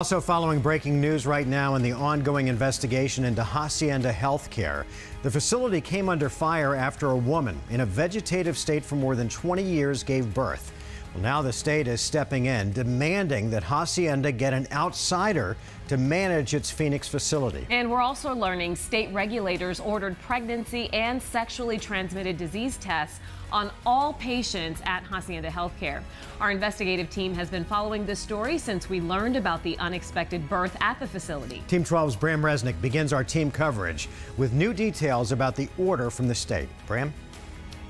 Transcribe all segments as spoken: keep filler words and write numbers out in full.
Also following breaking news right now in the ongoing investigation into Hacienda Healthcare. The facility came under fire after a woman in a vegetative state for more than twenty years gave birth. Well, now the state is stepping in, demanding that Hacienda get an outsider to manage its Phoenix facility. And we're also learning state regulators ordered pregnancy and sexually transmitted disease tests on all patients at Hacienda Healthcare. Our investigative team has been following this story since we learned about the unexpected birth at the facility. Team twelve's Bram Resnick begins our team coverage with new details about the order from the state. Bram?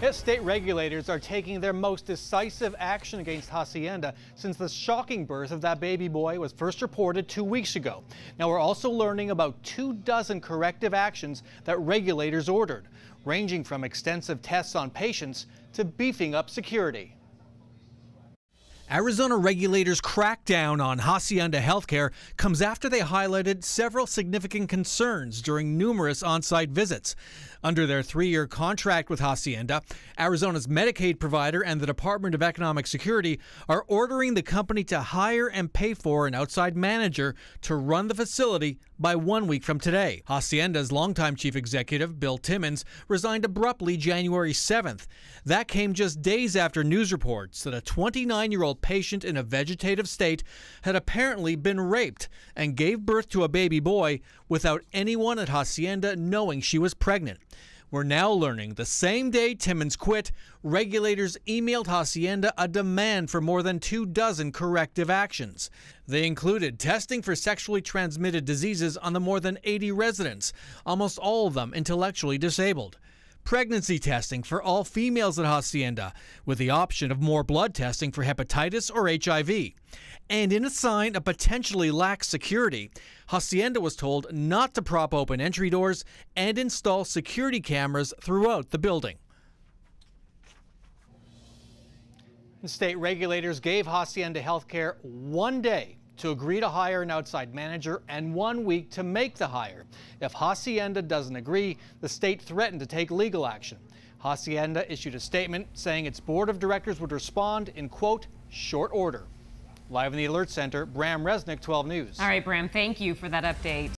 Yes, state regulators are taking their most decisive action against Hacienda since the shocking birth of that baby boy was first reported two weeks ago. Now we're also learning about two dozen corrective actions that regulators ordered, ranging from extensive tests on patients to beefing up security. Arizona regulators' crackdown on Hacienda Healthcare comes after they highlighted several significant concerns during numerous on-site visits. Under their three-year contract with Hacienda, Arizona's Medicaid provider and the Department of Economic Security are ordering the company to hire and pay for an outside manager to run the facility by one week from today. Hacienda's longtime chief executive, Bill Timmons, resigned abruptly January seventh. That came just days after news reports that a twenty-nine-year-old patient in a vegetative state had apparently been raped and gave birth to a baby boy without anyone at Hacienda knowing she was pregnant. We're now learning the same day Timmons quit, regulators emailed Hacienda a demand for more than two dozen corrective actions. They included testing for sexually transmitted diseases on the more than eighty residents, almost all of them intellectually disabled. Pregnancy testing for all females at Hacienda, with the option of more blood testing for hepatitis or H I V. And in a sign of potentially lax security, Hacienda was told not to prop open entry doors and install security cameras throughout the building. State regulators gave Hacienda Healthcare one day to agree to hire an outside manager and one week to make the hire. If Hacienda doesn't agree, the state threatened to take legal action. Hacienda issued a statement saying its board of directors would respond in, quote, short order. Live in the Alert Center, Bram Resnick, twelve News. All right, Bram, thank you for that update.